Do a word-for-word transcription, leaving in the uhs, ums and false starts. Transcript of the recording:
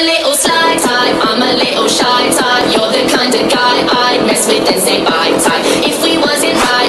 a little sly type, I'm a little shy type. You're the kind of guy I'd mess with and say bye type. If we wasn't right,